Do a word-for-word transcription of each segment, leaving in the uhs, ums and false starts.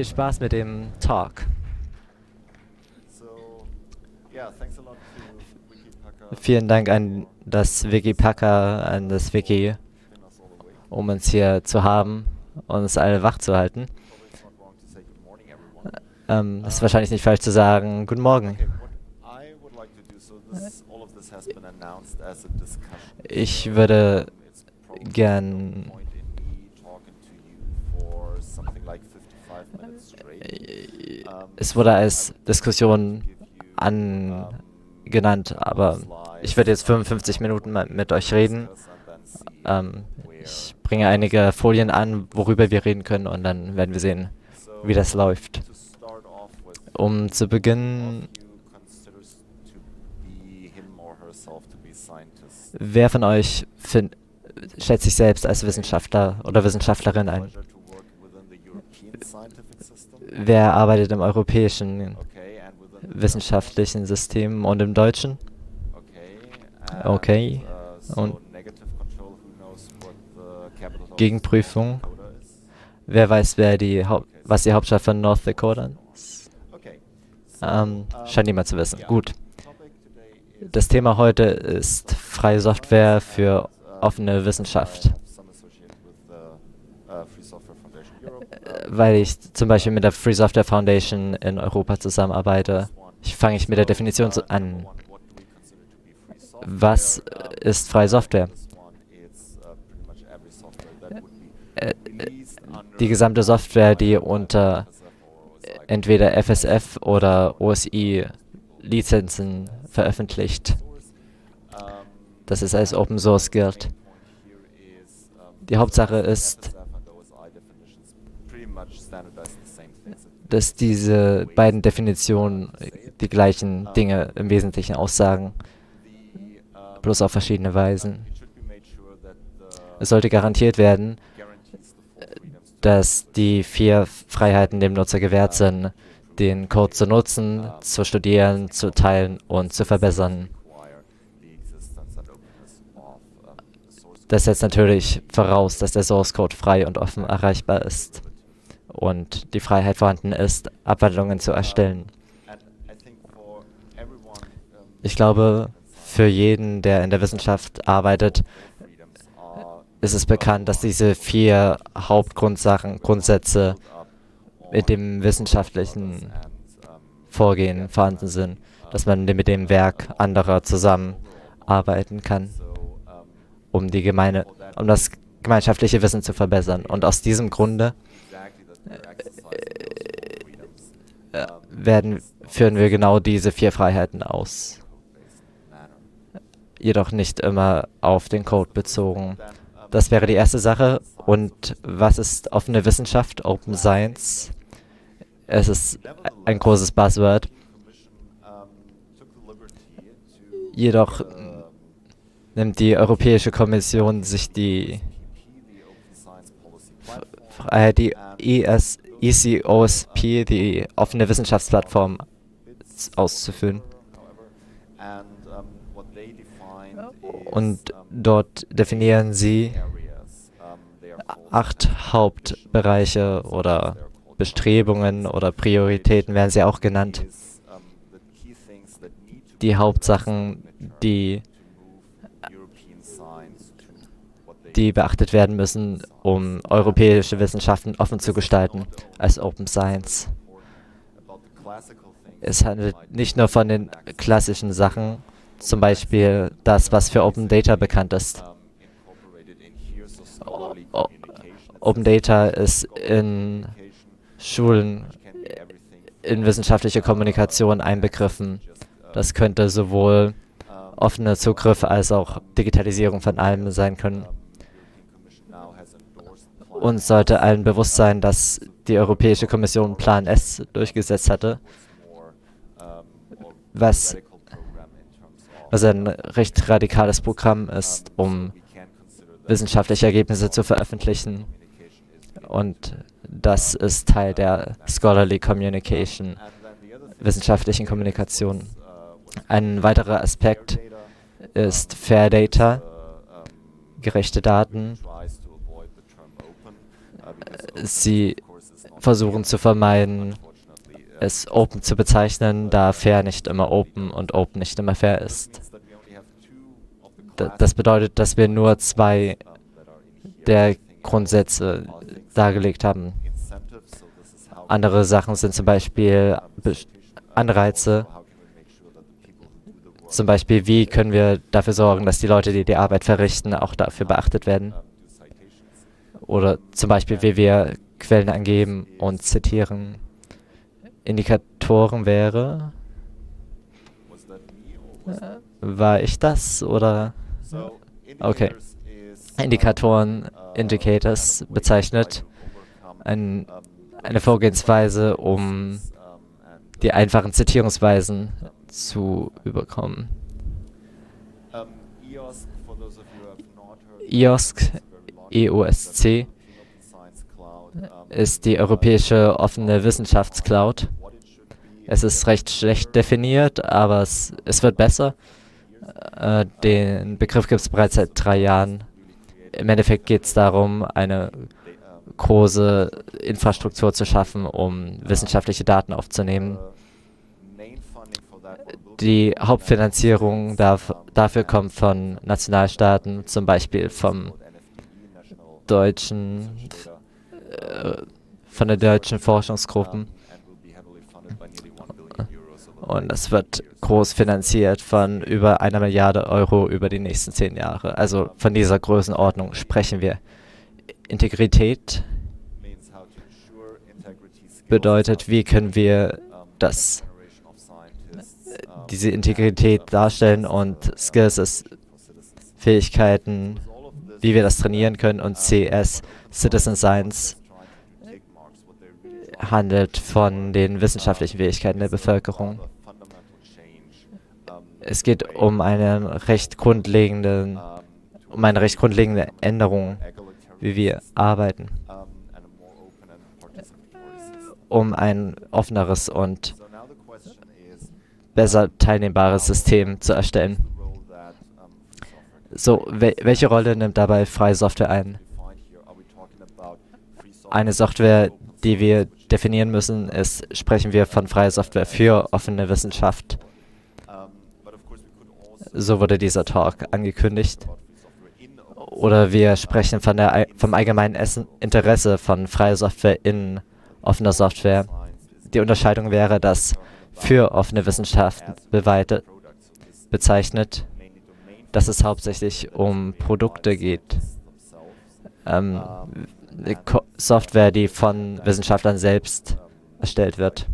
viel Spaß mit dem Talk. Vielen Dank an das Wikipacker, an das Wiki, um uns hier zu haben und uns alle wach zu halten. Ähm, das ist wahrscheinlich nicht falsch zu sagen, guten Morgen. Ich würde gern es wurde als Diskussion angenannt, aber ich werde jetzt fünfundfünfzig Minuten mit euch reden. Ähm, ich bringe einige Folien an, worüber wir reden können, und dann werden wir sehen, wie das läuft. Um zu beginnen, wer von euch find, schätzt sich selbst als Wissenschaftler oder Wissenschaftlerin ein? Wer arbeitet im europäischen wissenschaftlichen System und im deutschen? Okay. Und Gegenprüfung. Wer weiß, wer die Haupt was die Hauptstadt von North Dakota ist? Ähm, scheint niemand zu wissen. Gut. Das Thema heute ist freie Software für offene Wissenschaft. Weil ich zum Beispiel mit der Free Software Foundation in Europa zusammenarbeite. Ich fange ich mit der Definition an. Was ist freie Software? Die gesamte Software, die unter entweder F S F oder O S I Lizenzen veröffentlicht. Das ist als Open Source gilt. Die Hauptsache ist, dass diese beiden Definitionen die gleichen Dinge im Wesentlichen aussagen, bloß auf verschiedene Weisen. Es sollte garantiert werden, dass die vier Freiheiten dem Nutzer gewährt sind, den Code zu nutzen, zu studieren, zu teilen und zu verbessern. Das setzt natürlich voraus, dass der Source Code frei und offen erreichbar ist und die Freiheit vorhanden ist, Abwandlungen zu erstellen. Ich glaube, für jeden, der in der Wissenschaft arbeitet, ist es bekannt, dass diese vier Hauptgrundsachen, Grundsätze mit dem wissenschaftlichen Vorgehen vorhanden sind, dass man mit dem Werk anderer zusammenarbeiten kann, um die gemeine, um das gemeinschaftliche Wissen zu verbessern. Und aus diesem Grunde Werden, führen wir genau diese vier Freiheiten aus, jedoch nicht immer auf den Code bezogen. Das wäre die erste Sache. Und was ist offene Wissenschaft, Open Science? Es ist ein großes Buzzword. Jedoch nimmt die Europäische Kommission sich die die E C O S P, die offene Wissenschaftsplattform, auszuführen. Und dort definieren sie acht Hauptbereiche oder Bestrebungen oder Prioritäten, werden sie auch genannt. Die Hauptsachen, die, die beachtet werden müssen, um europäische Wissenschaften offen zu gestalten, als Open Science. Es handelt nicht nur von den klassischen Sachen, zum Beispiel das, was für Open Data bekannt ist. O- Open Data ist in Schulen, in wissenschaftliche Kommunikation einbegriffen. Das könnte sowohl offener Zugriff als auch Digitalisierung von allem sein können. Uns sollte allen bewusst sein, dass die Europäische Kommission Plan S durchgesetzt hatte, was, was ein recht radikales Programm ist, um wissenschaftliche Ergebnisse zu veröffentlichen. Und das ist Teil der Scholarly Communication, wissenschaftlichen Kommunikation. Ein weiterer Aspekt ist Fair Data, gerechte Daten. Sie versuchen zu vermeiden, es Open zu bezeichnen, da Fair nicht immer Open und Open nicht immer Fair ist. Das bedeutet, dass wir nur zwei der Grundsätze dargelegt haben. Andere Sachen sind zum Beispiel Anreize, zum Beispiel, wie können wir dafür sorgen, dass die Leute, die die Arbeit verrichten, auch dafür beachtet werden. Oder zum Beispiel, wie wir Quellen angeben und zitieren. Indikatoren wäre, war ich das oder? Okay. Indikatoren, Indicators bezeichnet ein, eine Vorgehensweise, um die einfachen Zitierungsweisen zu überkommen. E O S C, E O S C ist die Europäische Offene Wissenschaftscloud. Es ist recht schlecht definiert, aber es, es wird besser. Äh, den Begriff gibt es bereits seit drei Jahren. Im Endeffekt geht es darum, eine große Infrastruktur zu schaffen, um wissenschaftliche Daten aufzunehmen. Die Hauptfinanzierung darf, dafür kommt von Nationalstaaten, zum Beispiel vom deutschen, äh, von den deutschen Forschungsgruppen. Und das wird groß finanziert von über einer Milliarde Euro über die nächsten zehn Jahre. Also von dieser Größenordnung sprechen wir. Integrität bedeutet, wie können wir das, diese Integrität darstellen, und Skills ist Fähigkeiten, wie wir das trainieren können, und C S, Citizen Science, handelt von den wissenschaftlichen Fähigkeiten der Bevölkerung. Es geht um eine recht grundlegende, um eine recht grundlegende Änderung, wie wir arbeiten, um ein offeneres und besser teilnehmbares System zu erstellen. So, wel- welche Rolle nimmt dabei Free Software ein? Eine Software, die wir definieren müssen, ist, sprechen wir von Free Software für offene Wissenschaft. So wurde dieser Talk angekündigt. Oder wir sprechen von der, vom allgemeinen Interesse von Free Software in offener Software. Die Unterscheidung wäre, dass für offene Wissenschaft bezeichnet, dass es hauptsächlich um Produkte geht. Ähm, Software, die von Wissenschaftlern selbst erstellt wird.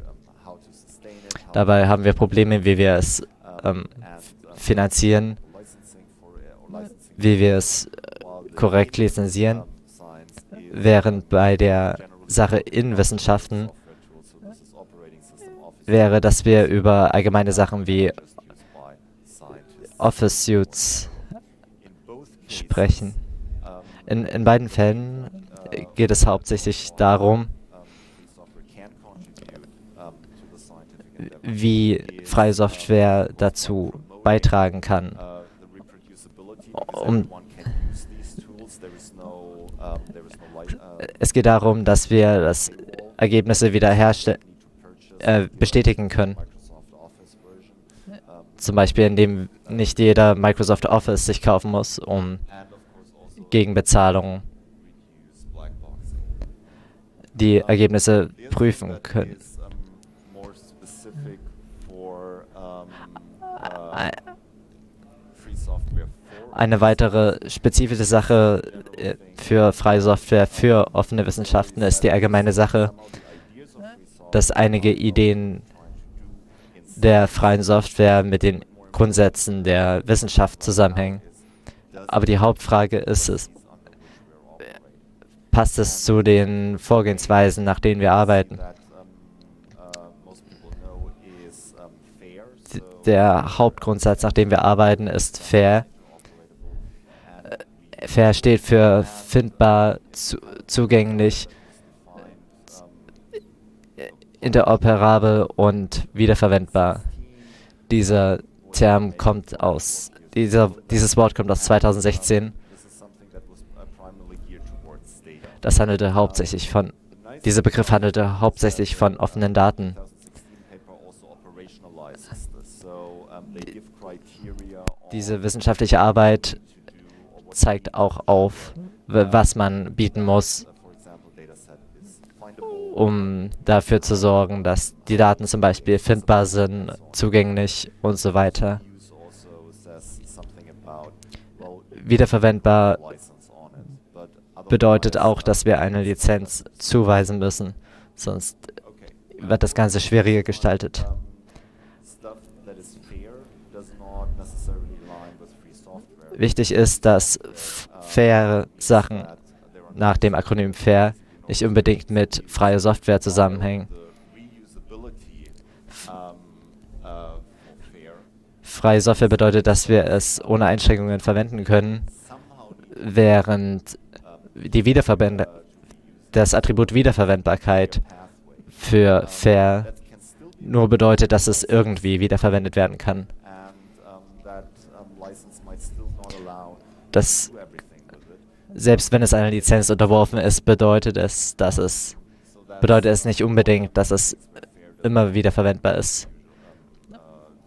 Dabei haben wir Probleme, wie wir es ähm, finanzieren, wie wir es korrekt lizenzieren, während bei der Sache in Wissenschaften wäre, dass wir über allgemeine Sachen wie Office Suites sprechen. In, in beiden Fällen geht es hauptsächlich darum, wie Free Software dazu beitragen kann. Um, es geht darum, dass wir das Ergebnisse wiederherstellen, äh, bestätigen können. Zum Beispiel, indem nicht jeder Microsoft Office sich kaufen muss, um gegen Bezahlung die Ergebnisse prüfen können. Eine weitere spezifische Sache für Free Software für offene Wissenschaften ist die allgemeine Sache, dass einige Ideen der freien Software mit den Grundsätzen der Wissenschaft zusammenhängen. Aber die Hauptfrage ist, ist, passt es zu den Vorgehensweisen, nach denen wir arbeiten? Der Hauptgrundsatz, nach dem wir arbeiten, ist FAIR. FAIR steht für findbar, zu, zugänglich, interoperabel und wiederverwendbar. Dieser Term kommt aus, dieser, dieses Wort kommt aus zweitausendsechzehn. Das handelte hauptsächlich von Dieser Begriff handelte hauptsächlich von offenen Daten. Diese wissenschaftliche Arbeit zeigt auch auf, was man bieten muss, um dafür zu sorgen, dass die Daten zum Beispiel findbar sind, zugänglich und so weiter. Wiederverwendbar bedeutet auch, dass wir eine Lizenz zuweisen müssen, sonst wird das Ganze schwieriger gestaltet. Wichtig ist, dass faire Sachen nach dem Akronym FAIR nicht unbedingt mit freier Software zusammenhängen. Freie Software bedeutet, dass wir es ohne Einschränkungen verwenden können, während die Wiederverwend- das Attribut Wiederverwendbarkeit für FAIR nur bedeutet, dass es irgendwie wiederverwendet werden kann. Das, selbst wenn es einer Lizenz unterworfen ist, bedeutet es, dass es, bedeutet es nicht unbedingt, dass es immer wieder verwendbar ist.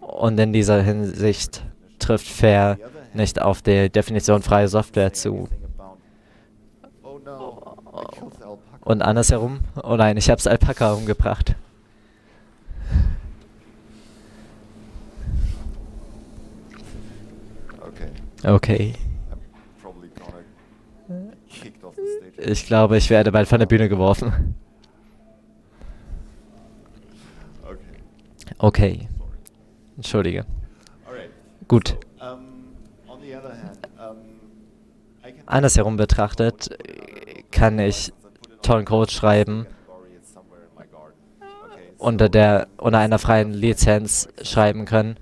Und in dieser Hinsicht trifft FAIR nicht auf die Definition freie Software zu. Und andersherum? Oh nein, ich hab's Alpaka umgebracht. Okay. Ich glaube, ich werde bald von der Bühne geworfen. Okay. Entschuldige. Gut. Andersherum betrachtet, kann ich tollen Code schreiben, unter, der, unter einer freien Lizenz schreiben können,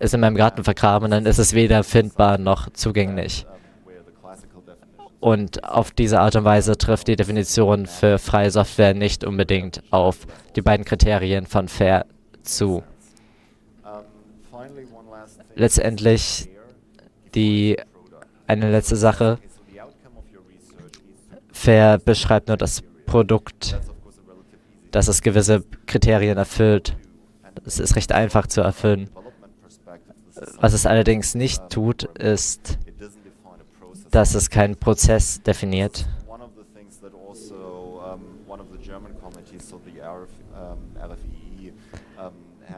ist in meinem Garten vergraben und dann ist es weder findbar noch zugänglich. Und auf diese Art und Weise trifft die Definition für freie Software nicht unbedingt auf die beiden Kriterien von FAIR zu. Letztendlich die eine letzte Sache. FAIR beschreibt nur das Produkt, dass es gewisse Kriterien erfüllt. Es ist recht einfach zu erfüllen. Was es allerdings nicht tut, ist, dass es keinen Prozess definiert.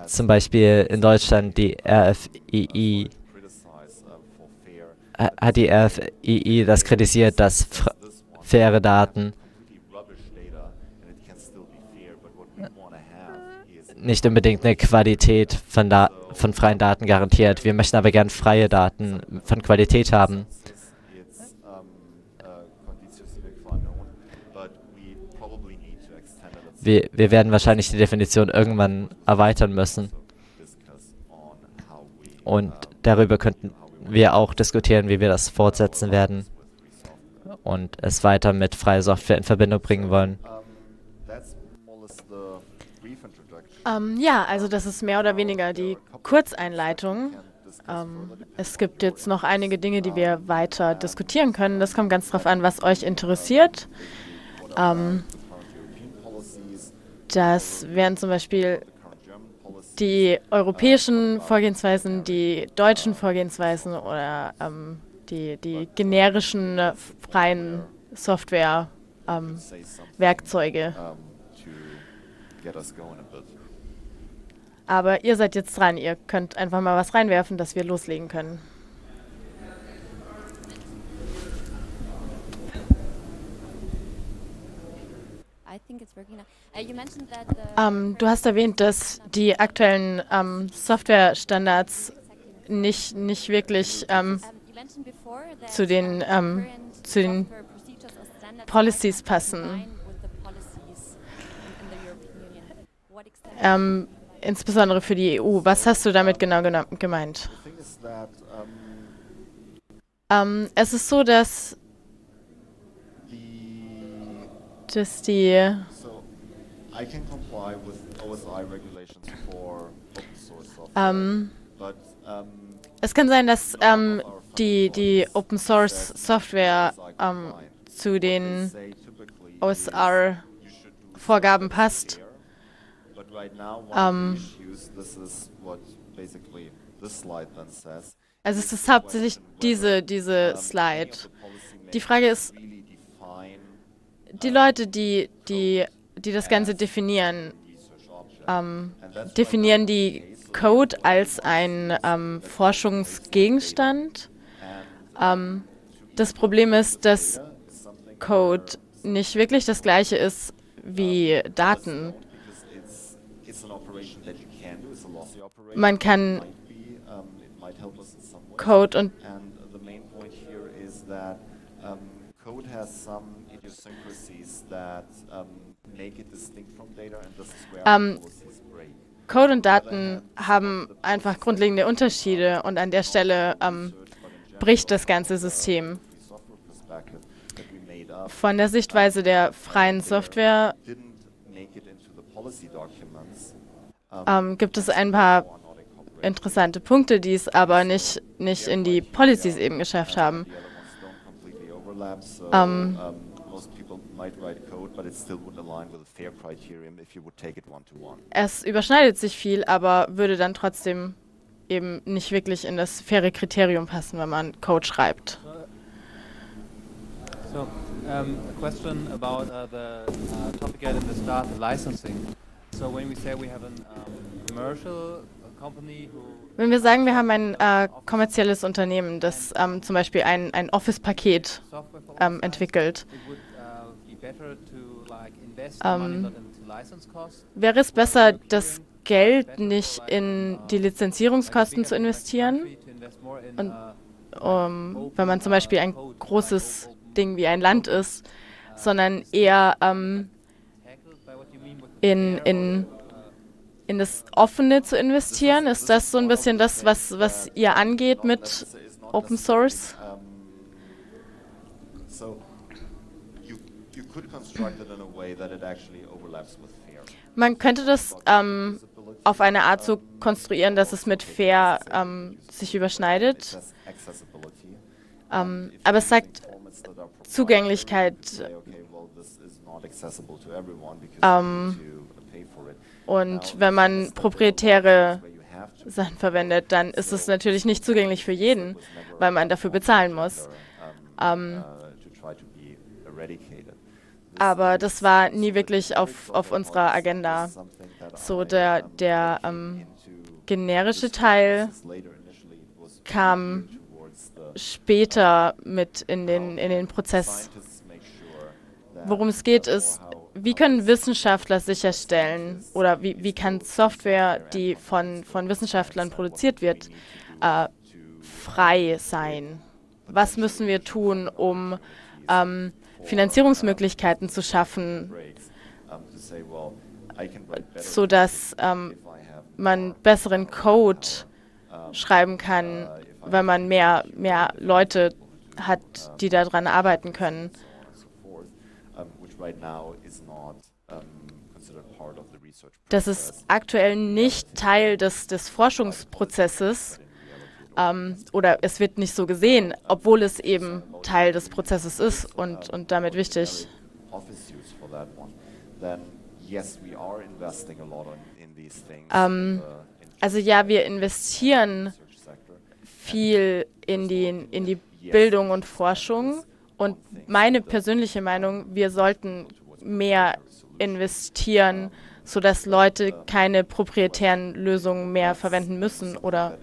Zum Beispiel in Deutschland die R F I I hat die R F I I das kritisiert, dass faire Daten nicht unbedingt eine Qualität von, da von freien Daten garantiert. Wir möchten aber gern freie Daten von Qualität haben. Wir, wir werden wahrscheinlich die Definition irgendwann erweitern müssen. Und darüber könnten wir auch diskutieren, wie wir das fortsetzen werden und es weiter mit freier Software in Verbindung bringen wollen. Um, ja, also das ist mehr oder weniger die Kurzeinleitung. Um, es gibt jetzt noch einige Dinge, die wir weiter diskutieren können. Das kommt ganz drauf an, was euch interessiert. Um, das wären zum Beispiel die europäischen Vorgehensweisen, die deutschen Vorgehensweisen oder um, die, die generischen freien Software-Werkzeuge. Um, Aber ihr seid jetzt dran. Ihr könnt einfach mal was reinwerfen, dass wir loslegen können. Ähm, du hast erwähnt, dass die aktuellen ähm, Softwarestandards nicht, nicht wirklich ähm, zu den, ähm, zu den Policies passen. Ähm, Insbesondere für die E U. Was hast du damit genau gemeint? Ähm, es ist so, dass, dass die ähm, es kann sein, dass ähm, die, die Open Source Software ähm, zu den O S R Vorgaben passt. Ähm, also es ist hauptsächlich diese, diese Slide. Die Frage ist, die Leute, die, die, die das Ganze definieren, ähm, definieren die Code als ein ähm, Forschungsgegenstand. Ähm, das Problem ist, dass Code nicht wirklich das Gleiche ist wie Daten. Man kann Code und ähm, Code und Daten haben einfach grundlegende Unterschiede und an der Stelle ähm, bricht das ganze System. Von der Sichtweise der freien Software ähm, gibt es ein paar interessante Punkte, die es aber nicht, nicht in die Policies eben geschafft haben. Ähm, es überschneidet sich viel, aber würde dann trotzdem eben nicht wirklich in das faire Kriterium passen, wenn man Code schreibt. So, um, a question about uh, the uh, topic at the start, the licensing. So when we say we have an um, commercial company who Wenn wir sagen, wir haben ein äh, kommerzielles Unternehmen, das ähm, zum Beispiel ein, ein Office-Paket ähm, entwickelt, ähm, wäre es besser, das Geld nicht in die Lizenzierungskosten zu investieren? Und um, wenn man zum Beispiel ein großes Ding wie ein Land ist, sondern eher ähm, in, in, in das Offene zu investieren? Ist das so ein bisschen das, was, was ihr angeht mit Open Source? Man könnte das ähm, auf eine Art so konstruieren, dass es mit FAIR ähm, sich überschneidet. Ähm, aber es sagt Zugänglichkeit ähm, und wenn man proprietäre Sachen verwendet, dann ist es natürlich nicht zugänglich für jeden, weil man dafür bezahlen muss. Ähm, aber das war nie wirklich auf, auf unserer Agenda. So der, der ähm, generische Teil kam später mit in den, in den Prozess. Worum es geht, ist, wie können Wissenschaftler sicherstellen oder wie, wie kann Software, die von, von Wissenschaftlern produziert wird, äh, frei sein? Was müssen wir tun, um ähm, Finanzierungsmöglichkeiten zu schaffen, sodass ähm, man besseren Code schreiben kann, wenn man mehr, mehr Leute hat, die daran arbeiten können. Das ist aktuell nicht Teil des, des Forschungsprozesses ähm, oder es wird nicht so gesehen, obwohl es eben Teil des Prozesses ist und, und damit wichtig. Ähm, also ja, wir investieren viel in die, in die Bildung und Forschung. Und meine persönliche Meinung, wir sollten mehr investieren, sodass Leute keine proprietären Lösungen mehr verwenden müssen oder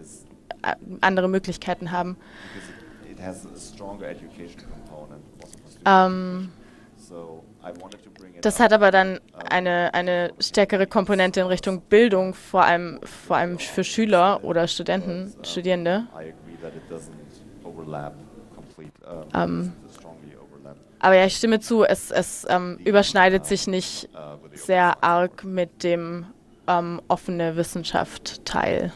andere Möglichkeiten haben. Ähm, das hat aber dann eine, eine stärkere Komponente in Richtung Bildung, vor allem, vor allem für Schüler oder Studenten, Studierende. Ähm, aber ja, ich stimme zu, es, es ähm, überschneidet sich nicht sehr arg mit dem ähm, offene Wissenschaft-Teil.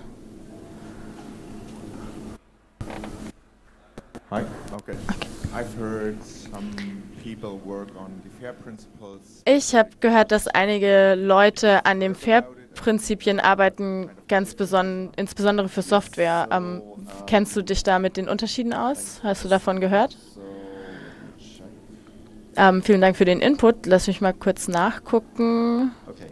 Hi. Okay. Okay. Ich habe gehört, dass einige Leute an den FAIR-Prinzipien arbeiten, ganz insbesondere für Software. Ähm, kennst du dich da mit den Unterschieden aus? Hast du davon gehört? Ähm, vielen Dank für den Input. Lass mich mal kurz nachgucken. Okay.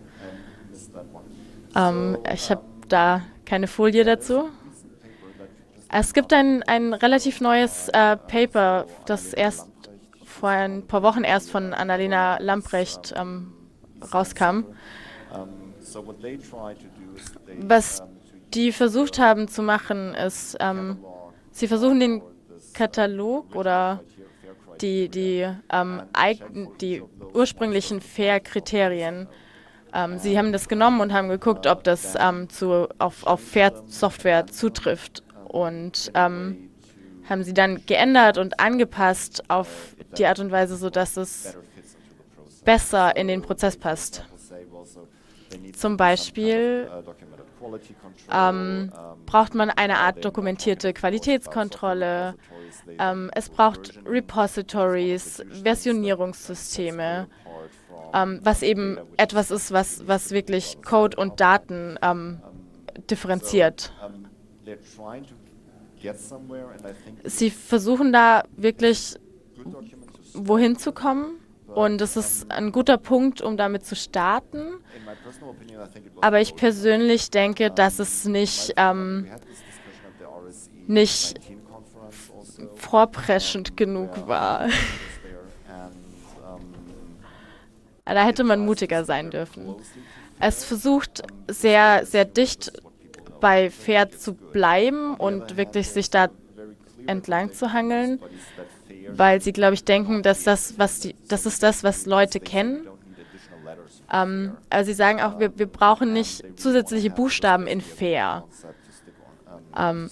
Ähm, ich habe da keine Folie dazu. Es gibt ein, ein relativ neues äh, Paper, das erst vor ein paar Wochen erst von Annalena Lamprecht ähm, rauskam. Was die versucht haben zu machen, ist, ähm, sie versuchen den Katalog oder die, die, ähm, die ursprünglichen FAIR-Kriterien. Ähm, sie haben das genommen und haben geguckt, ob das ähm, zu, auf, auf FAIR-Software zutrifft. Und ähm, haben sie dann geändert und angepasst auf die Art und Weise, sodass es besser in den Prozess passt. Zum Beispiel ähm, braucht man eine Art dokumentierte Qualitätskontrolle, ähm, es braucht Repositories, Versionierungssysteme, ähm, was eben etwas ist, was, was wirklich Code und Daten ähm, differenziert. Sie versuchen da wirklich wohin zu kommen. Und es ist ein guter Punkt, um damit zu starten. Aber ich persönlich denke, dass es nicht, ähm, nicht vorpreschend genug war. Da hätte man mutiger sein dürfen. Es versucht sehr, sehr dicht bei FAIR zu bleiben und wirklich sich da entlang zu hangeln, weil sie, glaube ich, denken, dass das, was die, das ist das, was Leute kennen. Ähm, also sie sagen auch, wir, wir brauchen nicht zusätzliche Buchstaben in FAIR. Ähm,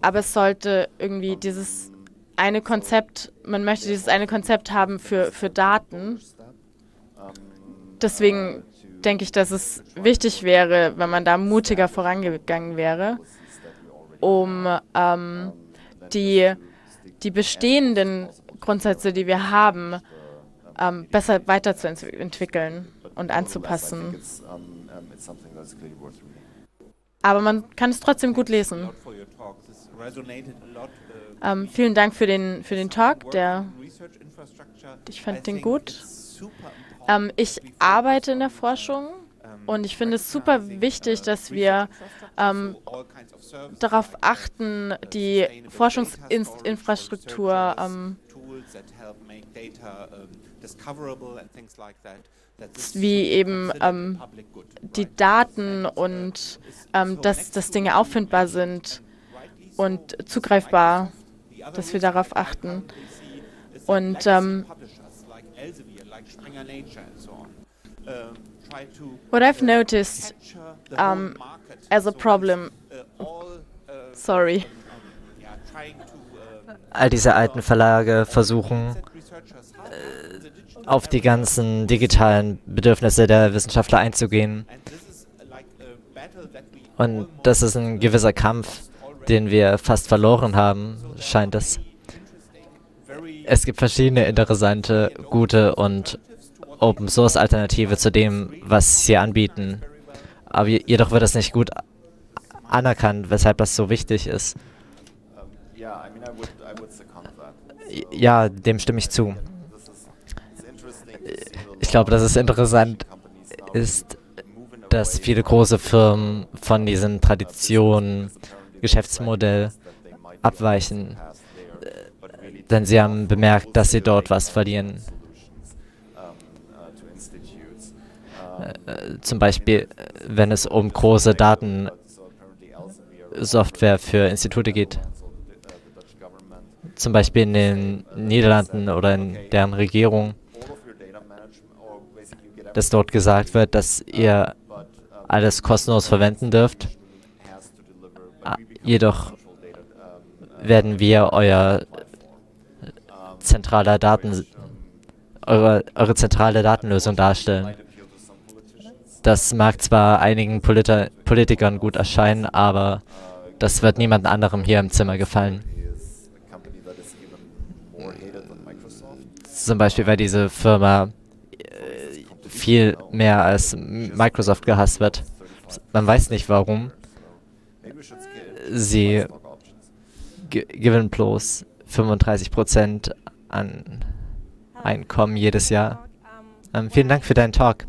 aber es sollte irgendwie dieses eine Konzept, man möchte dieses eine Konzept haben für, für Daten. Deswegen denke ich, dass es wichtig wäre, wenn man da mutiger vorangegangen wäre, um ähm, die die bestehenden Grundsätze, die wir haben, ähm, besser weiterzuentwickeln und anzupassen. Aber man kann es trotzdem gut lesen. Ähm, vielen Dank für den, für den Talk. Der, ich fand den gut. Ähm, ich arbeite in der Forschung. Und ich finde es super wichtig, dass wir ähm, darauf achten, die Forschungsinfrastruktur ähm, wie eben ähm, die Daten und ähm, dass, dass Dinge auffindbar sind und zugreifbar, dass wir darauf achten. Und ähm, What I've noticed um, as a problem, sorry. All diese alten Verlage versuchen, äh, auf die ganzen digitalen Bedürfnisse der Wissenschaftler einzugehen. Und das ist ein gewisser Kampf, den wir fast verloren haben, scheint es. Es gibt verschiedene interessante, gute und Open-Source-Alternative zu dem, was sie anbieten. Aber jedoch wird das nicht gut anerkannt, weshalb das so wichtig ist. Ja, dem stimme ich zu. Ich glaube, dass es interessant ist, dass viele große Firmen von diesen Traditionen, Geschäftsmodell abweichen, denn sie haben bemerkt, dass sie dort was verlieren. Zum Beispiel, wenn es um große Datensoftware für Institute geht. Zum Beispiel in den Niederlanden oder in deren Regierung, dass dort gesagt wird, dass ihr alles kostenlos verwenden dürft. Jedoch werden wir euer zentraler Daten, eure, eure zentrale Datenlösung darstellen. Das mag zwar einigen Politer- Politikern gut erscheinen, aber das wird niemand anderem hier im Zimmer gefallen. Zum Beispiel, weil diese Firma äh, viel mehr als Microsoft gehasst wird. Man weiß nicht warum. Sie gewinnen bloß fünfunddreißig Prozent an Einkommen jedes Jahr. Ähm, vielen Dank für deinen Talk.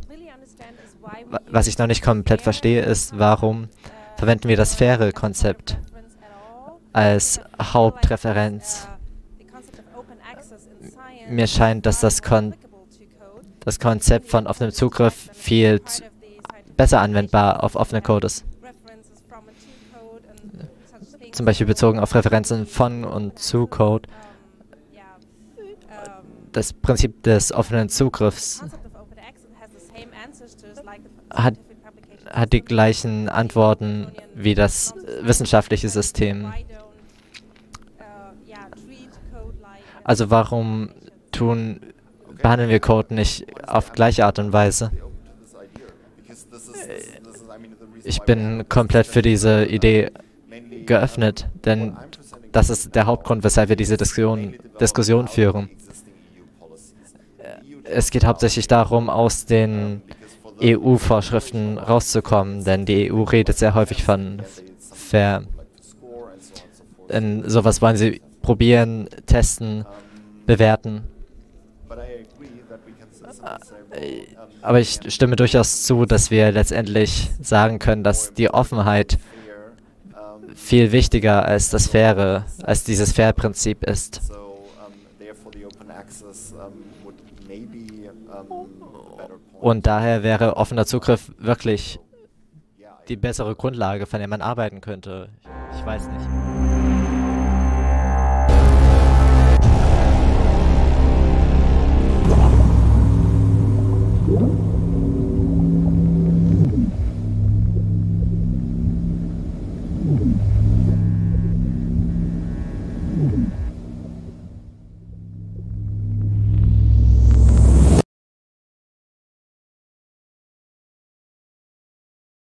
Was ich noch nicht komplett verstehe, ist, warum verwenden wir das FAIR-Konzept als Hauptreferenz? Mir scheint, dass das, Kon das Konzept von offenem Zugriff viel besser anwendbar auf offene Code ist. Zum Beispiel bezogen auf Referenzen von und zu Code. Das Prinzip des offenen Zugriffs hat, hat die gleichen Antworten wie das wissenschaftliche System. Also warum tun, behandeln wir Code nicht auf gleiche Art und Weise? Ich bin komplett für diese Idee geöffnet, denn das ist der Hauptgrund, weshalb wir diese Diskussion, Diskussion führen. Es geht hauptsächlich darum, aus den E U-Vorschriften rauszukommen, denn die E U redet sehr häufig von FAIR. In sowas wollen sie probieren, testen, bewerten. Aber ich stimme durchaus zu, dass wir letztendlich sagen können, dass die Offenheit viel wichtiger als das Faire, als dieses Fair-Prinzip ist. Und daher wäre offener Zugriff wirklich die bessere Grundlage, von der man arbeiten könnte. Ich weiß nicht.